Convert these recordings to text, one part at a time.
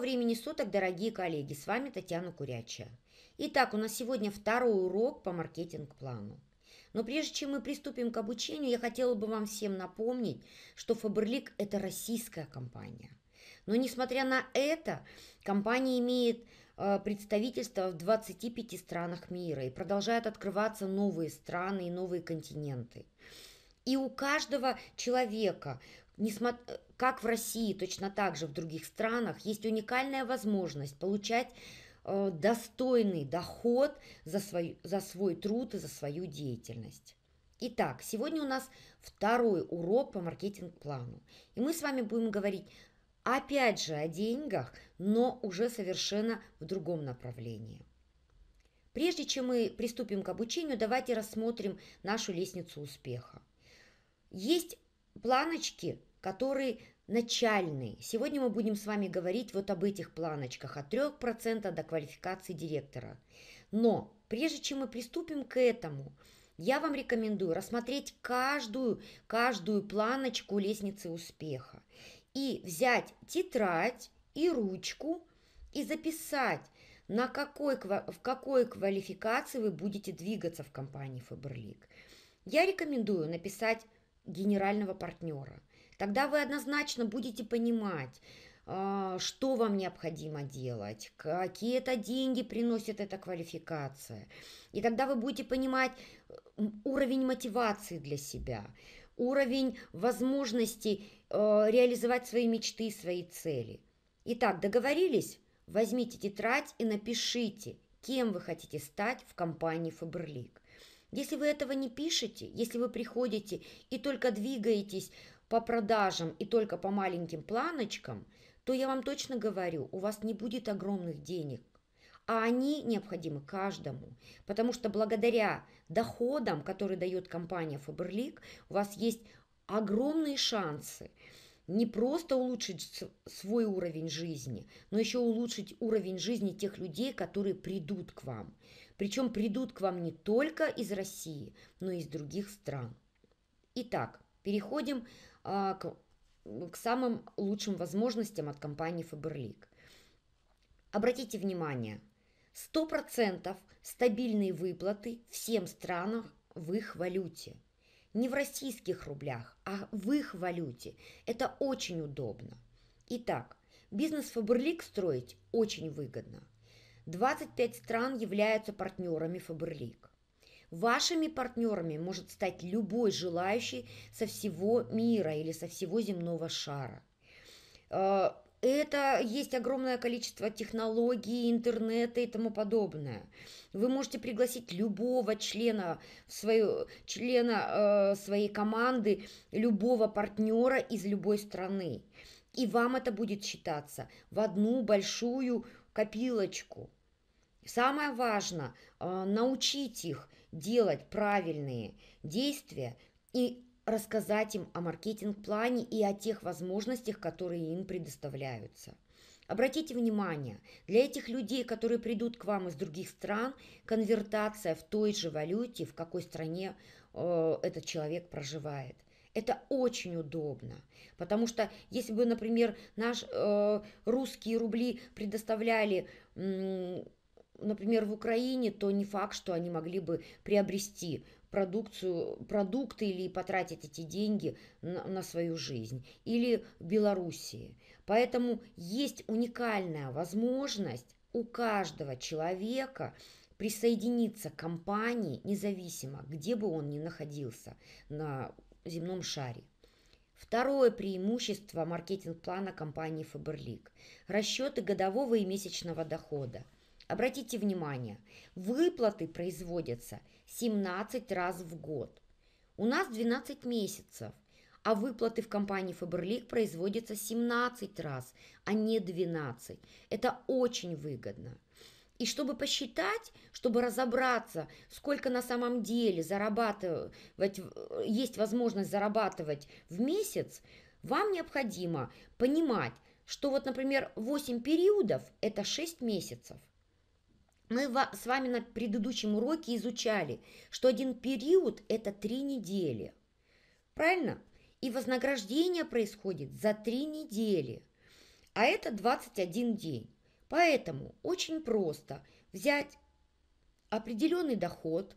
Доброго времени суток, дорогие коллеги! С вами Татьяна Курячая. Итак, у нас сегодня второй урок по маркетинг-плану. Но прежде чем мы приступим к обучению, я хотела бы вам всем напомнить, что Faberlic – это российская компания. Но несмотря на это, компания имеет представительство в 25 странах мира и продолжают открываться новые страны и новые континенты. И у каждого человека, как в России, точно так же в других странах, есть уникальная возможность получать достойный доход за свой труд и за свою деятельность. Итак, сегодня у нас второй урок по маркетинг-плану. И мы с вами будем говорить опять же о деньгах, но уже совершенно в другом направлении. Прежде чем мы приступим к обучению, давайте рассмотрим нашу лестницу успеха. Есть планочки, которые начальные. Сегодня мы будем с вами говорить вот об этих планочках, от 3% до квалификации директора. Но прежде чем мы приступим к этому, я вам рекомендую рассмотреть каждую планочку лестницы успеха и взять тетрадь и ручку и записать, в какой квалификации вы будете двигаться в компании Faberlic. Я рекомендую написать генерального партнера. Тогда вы однозначно будете понимать, что вам необходимо делать, какие это деньги приносит эта квалификация. И тогда вы будете понимать уровень мотивации для себя, уровень возможности реализовать свои мечты и свои цели. Итак, договорились? Возьмите тетрадь и напишите, кем вы хотите стать в компании Faberlic. Если вы этого не пишете, если вы приходите и только двигаетесь по продажам и только по маленьким планочкам, то я вам точно говорю, у вас не будет огромных денег, а они необходимы каждому, потому что благодаря доходам, которые дает компания Faberlic, у вас есть огромные шансы не просто улучшить свой уровень жизни, но еще улучшить уровень жизни тех людей, которые придут к вам. Причем придут к вам не только из России, но и из других стран. Итак, переходим к самым лучшим возможностям от компании Faberlic. Обратите внимание, 100% стабильные выплаты всем странам в их валюте. Не в российских рублях, а в их валюте. Это очень удобно. Итак, бизнес Faberlic строить очень выгодно. 25 стран являются партнерами Faberlic. Вашими партнерами может стать любой желающий со всего мира или со всего земного шара. Это есть огромное количество технологий, интернета и тому подобное. Вы можете пригласить любого члена своей команды, любого партнера из любой страны. И вам это будет считаться в одну большую копилочку. Самое важное, научить их делать правильные действия и рассказать им о маркетинг-плане и о тех возможностях, которые им предоставляются. Обратите внимание, для этих людей, которые придут к вам из других стран, конвертация в той же валюте, в какой стране этот человек проживает. Это очень удобно, потому что если бы, например, наши русские рубли предоставляли, например, в Украине, то не факт, что они могли бы приобрести продукты или потратить эти деньги на свою жизнь, или в Белоруссии. Поэтому есть уникальная возможность у каждого человека присоединиться к компании, независимо, где бы он ни находился на земном шаре. Второе преимущество маркетинг-плана компании Faberlic – расчеты годового и месячного дохода. Обратите внимание, выплаты производятся 17 раз в год. У нас 12 месяцев, а выплаты в компании Faberlic производятся 17 раз, а не 12. Это очень выгодно. И чтобы посчитать, чтобы разобраться, сколько на самом деле есть возможность зарабатывать в месяц, вам необходимо понимать, что вот, например, 8 периодов – это 6 месяцев. Мы с вами на предыдущем уроке изучали, что один период – это 3 недели. Правильно? И вознаграждение происходит за 3 недели. а это 21 день. Поэтому очень просто взять определенный доход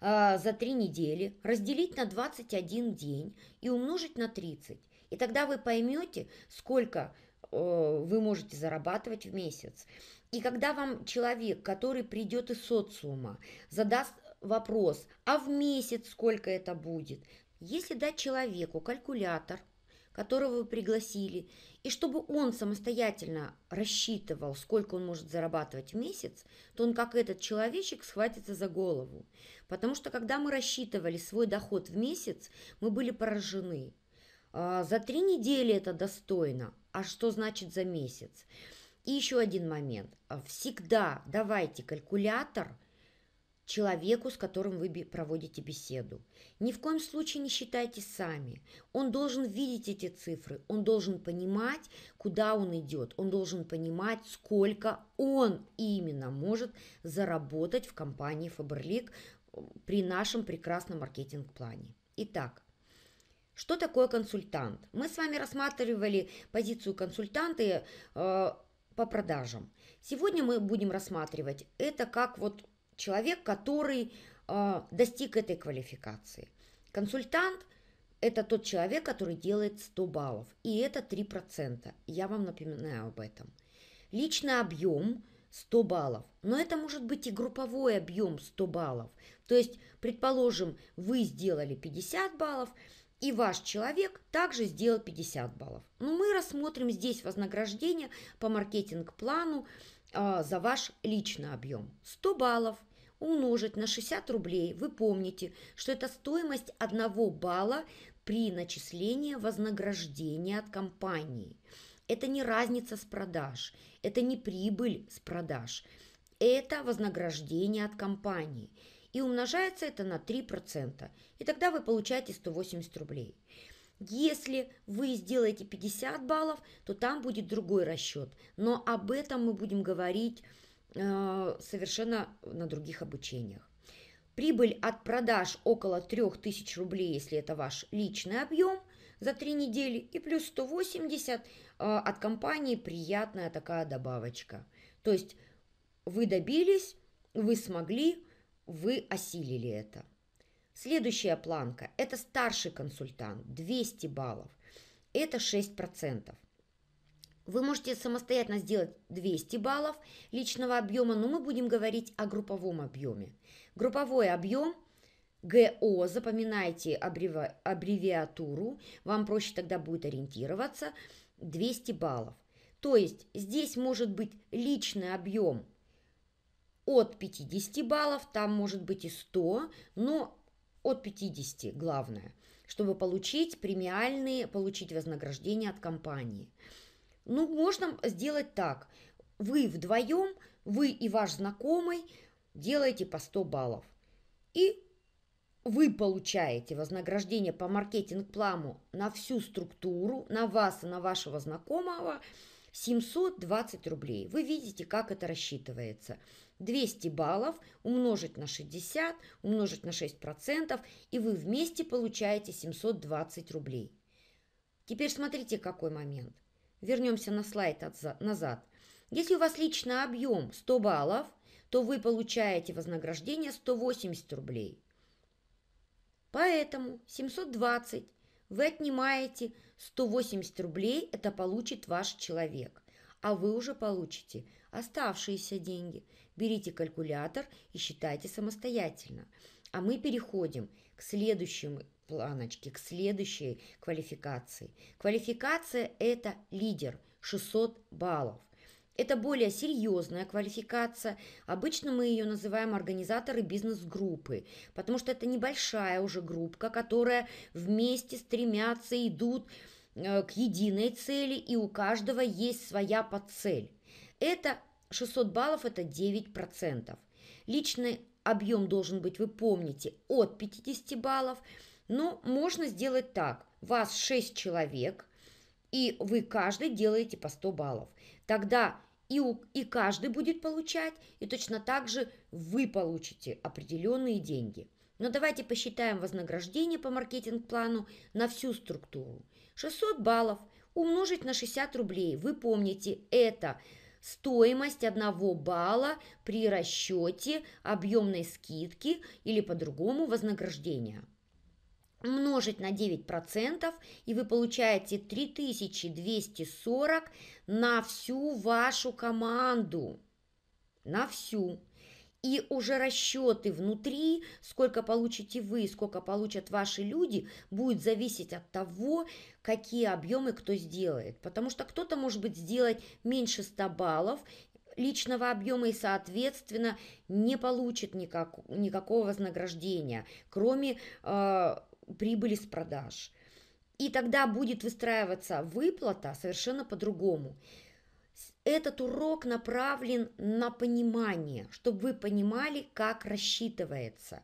за 3 недели, разделить на 21 день и умножить на 30. И тогда вы поймете, сколько вы можете зарабатывать в месяц. И когда вам человек, который придет из социума, задаст вопрос, а в месяц сколько это будет? Если дать человеку калькулятор, которого вы пригласили, и чтобы он самостоятельно рассчитывал, сколько он может зарабатывать в месяц, то он, как этот человечек, схватится за голову. Потому что, когда мы рассчитывали свой доход в месяц, мы были поражены. За 3 недели это достойно, а что значит за месяц? И еще один момент. Всегда давайте калькулятор человеку, с которым вы проводите беседу. Ни в коем случае не считайте сами. Он должен видеть эти цифры, он должен понимать, куда он идет, он должен понимать, сколько он именно может заработать в компании Faberlic при нашем прекрасном маркетинг-плане. Итак, что такое консультант? Мы с вами рассматривали позицию консультанта по продажам. Сегодня мы будем рассматривать это как вот человек, который достиг этой квалификации. Консультант – это тот человек, который делает 100 баллов. И это 3%. Я вам напоминаю об этом. Личный объем – 100 баллов. Но это может быть и групповой объем 100 баллов. То есть, предположим, вы сделали 50 баллов, и ваш человек также сделал 50 баллов. Но мы рассмотрим здесь вознаграждение по маркетинг-плану за ваш личный объем. 100 баллов умножить на 60 рублей. Вы помните, что это стоимость 1 балла при начислении вознаграждения от компании. Это не разница с продаж, это не прибыль с продаж, это вознаграждение от компании. И умножается это на 3%. И тогда вы получаете 180 рублей. Если вы сделаете 50 баллов, то там будет другой расчет. Но об этом мы будем говорить совершенно на других обучениях. Прибыль от продаж около 3000 рублей, если это ваш личный объем за 3 недели. И плюс 180 от компании приятная такая добавочка. То есть вы добились, вы смогли, вы осилили это. Следующая планка – это старший консультант, 200 баллов, это 6%. Вы можете самостоятельно сделать 200 баллов личного объема, но мы будем говорить о групповом объеме. Групповой объем ГО, запоминайте аббревиатуру, вам проще тогда будет ориентироваться, 200 баллов. То есть здесь может быть личный объем от 50 баллов, там может быть и 100, но от 50 главное, чтобы получить премиальные, получить вознаграждение от компании. Ну, можно сделать так. Вы вдвоем, вы и ваш знакомый делаете по 100 баллов. И вы получаете вознаграждение по маркетинг-плану на всю структуру, на вас и на вашего знакомого 720 рублей. Вы видите, как это рассчитывается. 200 баллов умножить на 60, умножить на 6%, и вы вместе получаете 720 рублей. Теперь смотрите, какой момент. Вернемся на слайд назад. Если у вас личный объем 100 баллов, то вы получаете вознаграждение 180 рублей. Поэтому 720 вы отнимаете 180 рублей, это получит ваш человек. А вы уже получите оставшиеся деньги. Берите калькулятор и считайте самостоятельно. А мы переходим к следующей планочке, к следующей квалификации. Квалификация – это лидер, 600 баллов. Это более серьезная квалификация. Обычно мы ее называем организаторы бизнес-группы, потому что это небольшая уже группа, которая вместе стремятся, идут к единой цели, и у каждого есть своя подцель. Это 600 баллов, это 9%. Личный объем должен быть, вы помните, от 50 баллов, но можно сделать так. Вас 6 человек, и вы каждый делаете по 100 баллов. Тогда и каждый будет получать, и точно так же вы получите определенные деньги. Но давайте посчитаем вознаграждение по маркетинг-плану на всю структуру. 600 баллов умножить на 60 рублей. Вы помните, это стоимость 1 балла при расчете объемной скидки или по-другому вознаграждения. Умножить на 9%, и вы получаете 3240 на всю вашу команду. На всю. И уже расчеты внутри, сколько получите вы, сколько получат ваши люди, будет зависеть от того, какие объемы кто сделает. Потому что кто-то может быть сделать меньше 100 баллов личного объема и, соответственно, не получит никакого вознаграждения, кроме прибыли с продаж. И тогда будет выстраиваться выплата совершенно по-другому. Этот урок направлен на понимание, чтобы вы понимали, как рассчитывается.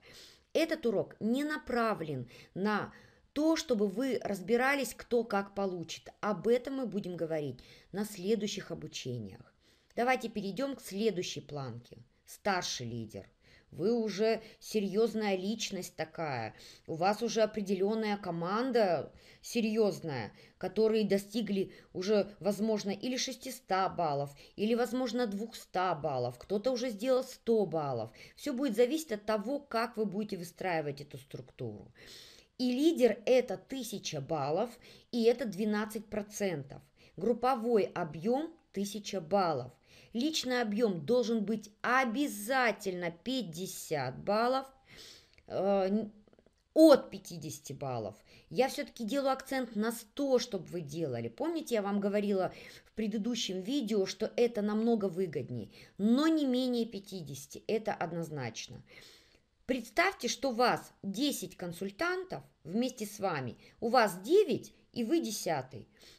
Этот урок не направлен на то, чтобы вы разбирались, кто как получит. Об этом мы будем говорить на следующих обучениях. Давайте перейдем к следующей планке. Старший лидер. Вы уже серьезная личность такая, у вас уже определенная команда серьезная, которые достигли уже, возможно, или 600 баллов, или, возможно, 200 баллов, кто-то уже сделал 100 баллов. Все будет зависеть от того, как вы будете выстраивать эту структуру. И лидер – это 1000 баллов, и это 12%. Групповой объем – 1000 баллов. Личный объем должен быть обязательно 50 баллов, от 50 баллов. Я все-таки делаю акцент на 100, чтобы вы делали. Помните, я вам говорила в предыдущем видео, что это намного выгоднее, но не менее 50, это однозначно. Представьте, что у вас 10 консультантов вместе с вами, у вас 9 и вы 10.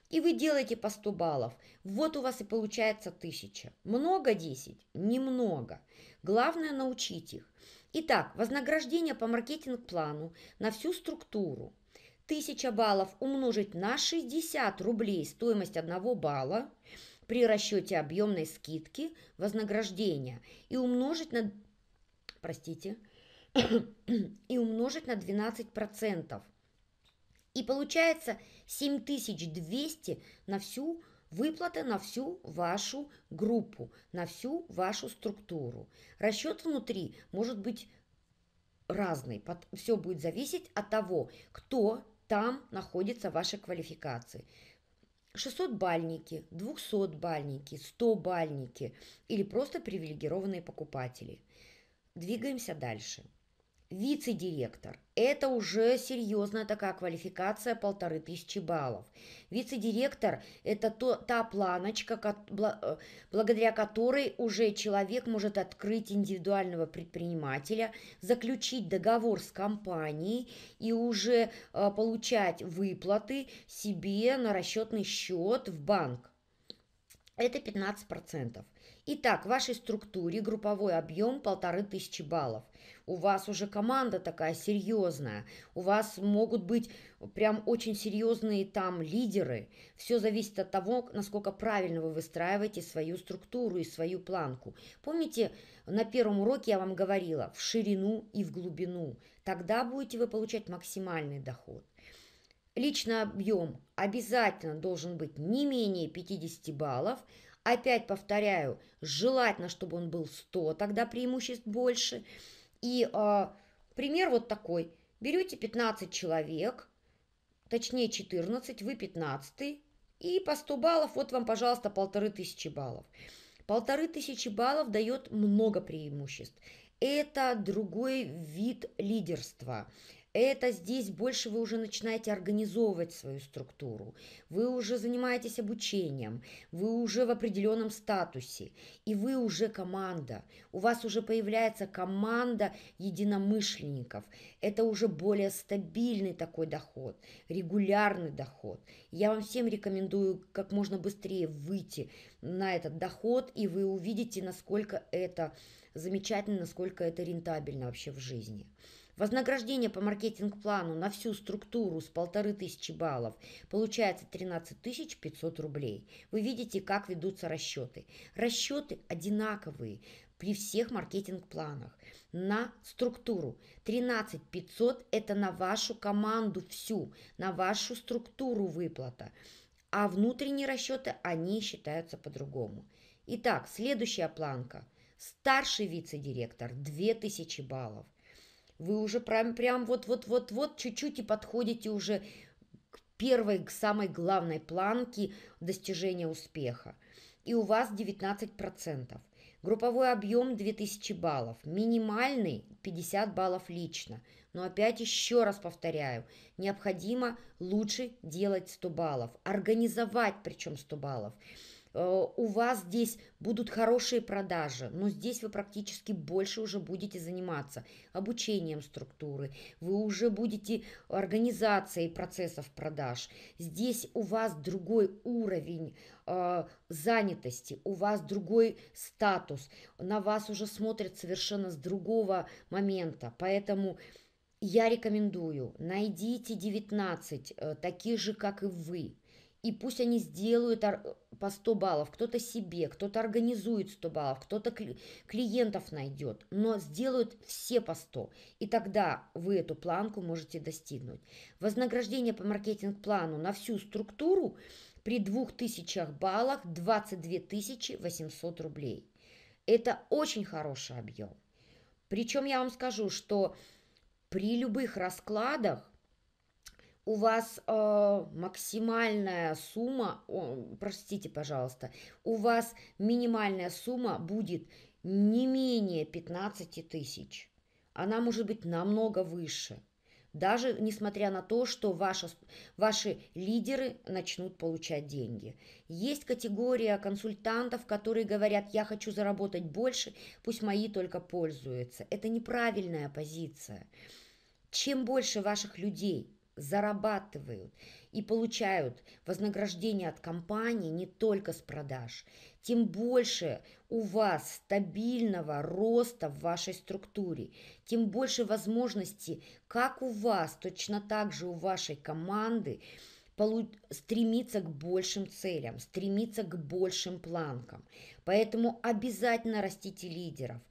И вы делаете по 100 баллов. Вот у вас и получается 1000. Много 10? Немного. Главное, научить их. Итак, вознаграждение по маркетинг-плану на всю структуру. 1000 баллов умножить на 60 рублей стоимость 1 балла при расчете объемной скидки вознаграждения. И умножить на, умножить на 12%. И получается 7200 на всю выплату, на всю вашу группу, на всю вашу структуру. Расчет внутри может быть разный. Все будет зависеть от того, кто там находится в вашей квалификации. 600-бальники, 200-бальники, 100-бальники или просто привилегированные покупатели. Двигаемся дальше. Вице-директор – это уже серьезная такая квалификация, 1500 баллов. Вице-директор – это та планочка, благодаря которой уже человек может открыть индивидуального предпринимателя, заключить договор с компанией и уже получать выплаты себе на расчетный счет в банк. Это 15%. Итак, в вашей структуре групповой объем 1500 баллов. У вас уже команда такая серьезная, у вас могут быть прям очень серьезные там лидеры. Все зависит от того, насколько правильно вы выстраиваете свою структуру и свою планку. Помните, на первом уроке я вам говорила, в ширину и в глубину. Тогда будете вы получать максимальный доход. Личный объем обязательно должен быть не менее 50 баллов. Опять повторяю, желательно, чтобы он был 100, тогда преимуществ больше. И пример вот такой. Берете 15 человек, точнее 14, вы 15, и по 100 баллов, вот вам, пожалуйста, 1500 баллов. 1500 баллов дает много преимуществ. Это другой вид лидерства. Это здесь больше вы уже начинаете организовывать свою структуру, вы уже занимаетесь обучением, вы уже в определенном статусе, и вы уже команда, у вас уже появляется команда единомышленников, это уже более стабильный такой доход, регулярный доход. Я вам всем рекомендую как можно быстрее выйти на этот доход, и вы увидите, насколько это замечательно, насколько это рентабельно вообще в жизни. Вознаграждение по маркетинг-плану на всю структуру с 1500 баллов получается 13500 рублей. Вы видите, как ведутся расчеты. Расчеты одинаковые при всех маркетинг-планах. На структуру 13500 – это на вашу команду всю, на вашу структуру выплата. а внутренние расчеты, они считаются по-другому. Итак, следующая планка. Старший вице-директор, 2000 баллов. Вы уже прям вот чуть-чуть и подходите уже к первой, к самой главной планке достижения успеха. И у вас 19%. Групповой объем 2000 баллов, минимальный 50 баллов лично. Но опять еще раз повторяю, необходимо лучше делать 100 баллов, организовать причем 100 баллов. У вас здесь будут хорошие продажи, но здесь вы практически больше уже будете заниматься обучением структуры, вы уже будете организацией процессов продаж. Здесь у вас другой уровень занятости, у вас другой статус, на вас уже смотрят совершенно с другого момента, поэтому... Я рекомендую, найдите 19 таких же, как и вы, и пусть они сделают по 100 баллов, кто-то себе, кто-то организует 100 баллов, кто-то клиентов найдет, но сделают все по 100, и тогда вы эту планку можете достигнуть. Вознаграждение по маркетинг-плану на всю структуру при 2000 баллах 22 800 рублей. Это очень хороший объем. Причем я вам скажу, что... При любых раскладах у вас максимальная сумма, простите, пожалуйста, у вас минимальная сумма будет не менее 15 тысяч. Она может быть намного выше, даже несмотря на то, что ваши лидеры начнут получать деньги. Есть категория консультантов, которые говорят, я хочу заработать больше, пусть мои только пользуются. Это неправильная позиция. Чем больше ваших людей зарабатывают и получают вознаграждение от компании, не только с продаж, тем больше у вас стабильного роста в вашей структуре, тем больше возможностей, как у вас, точно так же у вашей команды, стремиться к большим целям, стремиться к большим планкам. Поэтому обязательно растите лидеров.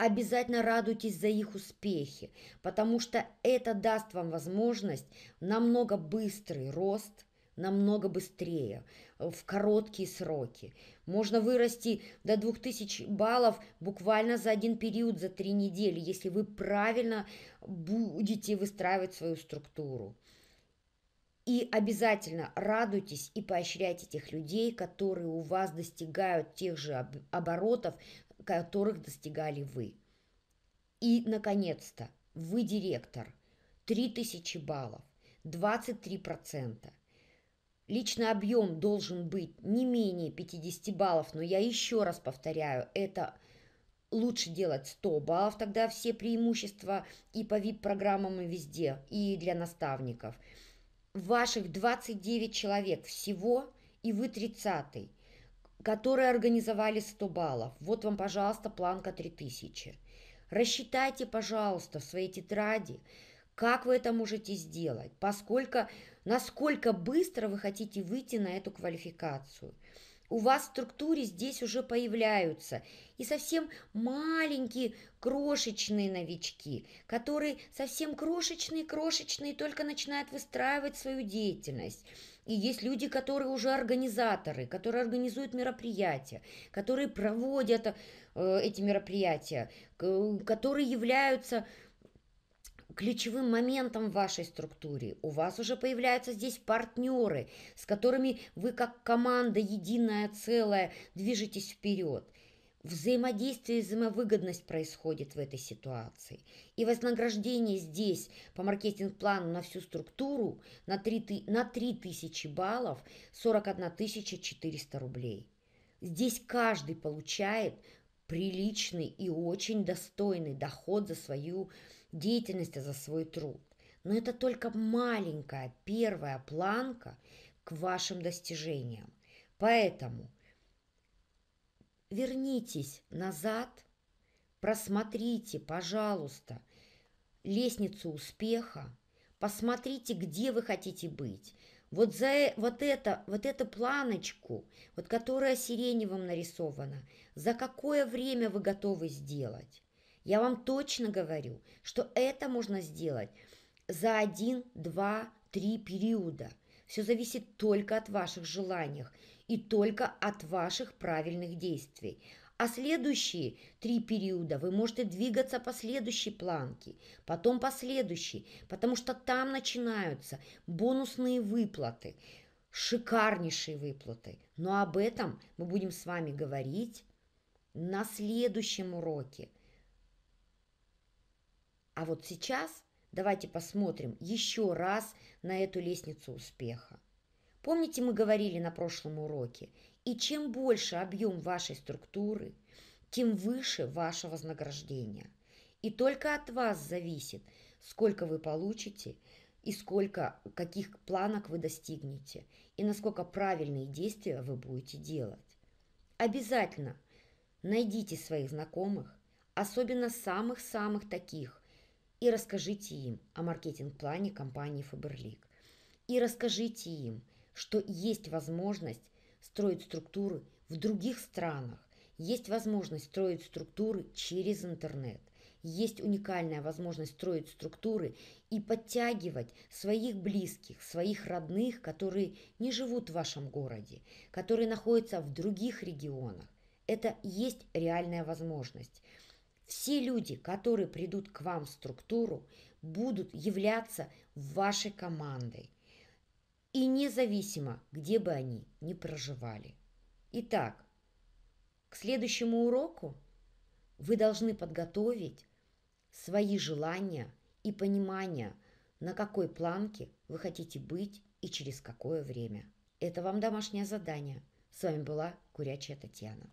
Обязательно радуйтесь за их успехи, потому что это даст вам возможность намного быстрый рост, намного быстрее, в короткие сроки. Можно вырасти до 2000 баллов буквально за один период, за 3 недели, если вы правильно будете выстраивать свою структуру. И обязательно радуйтесь и поощряйте тех людей, которые у вас достигают тех же оборотов, которых достигали вы. И, наконец-то, вы директор. 3000 баллов, 23%. Личный объем должен быть не менее 50 баллов, но я еще раз повторяю, это лучше делать 100 баллов, тогда все преимущества и по VIP-программам, и везде, и для наставников. Ваших 29 человек всего, и вы 30-й, которые организовали 100 баллов. Вот вам, пожалуйста, планка 3000. Рассчитайте, пожалуйста, в своей тетради, как вы это можете сделать, насколько быстро вы хотите выйти на эту квалификацию. У вас в структуре здесь уже появляются и совсем маленькие крошечные новички, которые совсем крошечные, только начинают выстраивать свою деятельность. И есть люди, которые уже организаторы, которые организуют мероприятия, которые проводят эти мероприятия, которые являются... ключевым моментом в вашей структуре. У вас уже появляются здесь партнеры, с которыми вы как команда единое целое движетесь вперед. Взаимодействие и взаимовыгодность происходит в этой ситуации. И вознаграждение здесь по маркетинг-плану на всю структуру на 3000 баллов 41 400 рублей. Здесь каждый получает приличный и очень достойный доход за свою деятельности, за свой труд. Но это только маленькая первая планка к вашим достижениям. Поэтому вернитесь назад, просмотрите, пожалуйста, лестницу успеха, посмотрите, где вы хотите быть. Вот за эту планочку, которая сиреневым нарисована, за какое время вы готовы сделать? Я вам точно говорю, что это можно сделать за 1, 2, 3 периода. Все зависит только от ваших желаний и только от ваших правильных действий. А следующие 3 периода вы можете двигаться по следующей планке, потом по следующей, потому что там начинаются бонусные выплаты, шикарнейшие выплаты. Но об этом мы будем с вами говорить на следующем уроке. А вот сейчас давайте посмотрим еще раз на эту лестницу успеха. Помните, мы говорили на прошлом уроке, и чем больше объем вашей структуры, тем выше ваше вознаграждение. И только от вас зависит, сколько вы получите и сколько, каких планок вы достигнете, и насколько правильные действия вы будете делать. Обязательно найдите своих знакомых, особенно самых-самых таких, и расскажите им о маркетинг-плане компании Faberlic. И расскажите им, что есть возможность строить структуры в других странах, есть возможность строить структуры через интернет, есть уникальная возможность строить структуры и подтягивать своих близких, своих родных, которые не живут в вашем городе, которые находятся в других регионах. Это есть реальная возможность. Все люди, которые придут к вам в структуру, будут являться вашей командой. И независимо, где бы они ни проживали. Итак, к следующему уроку вы должны подготовить свои желания и понимание, на какой планке вы хотите быть и через какое время. Это вам домашнее задание. С вами была Курячая Татьяна.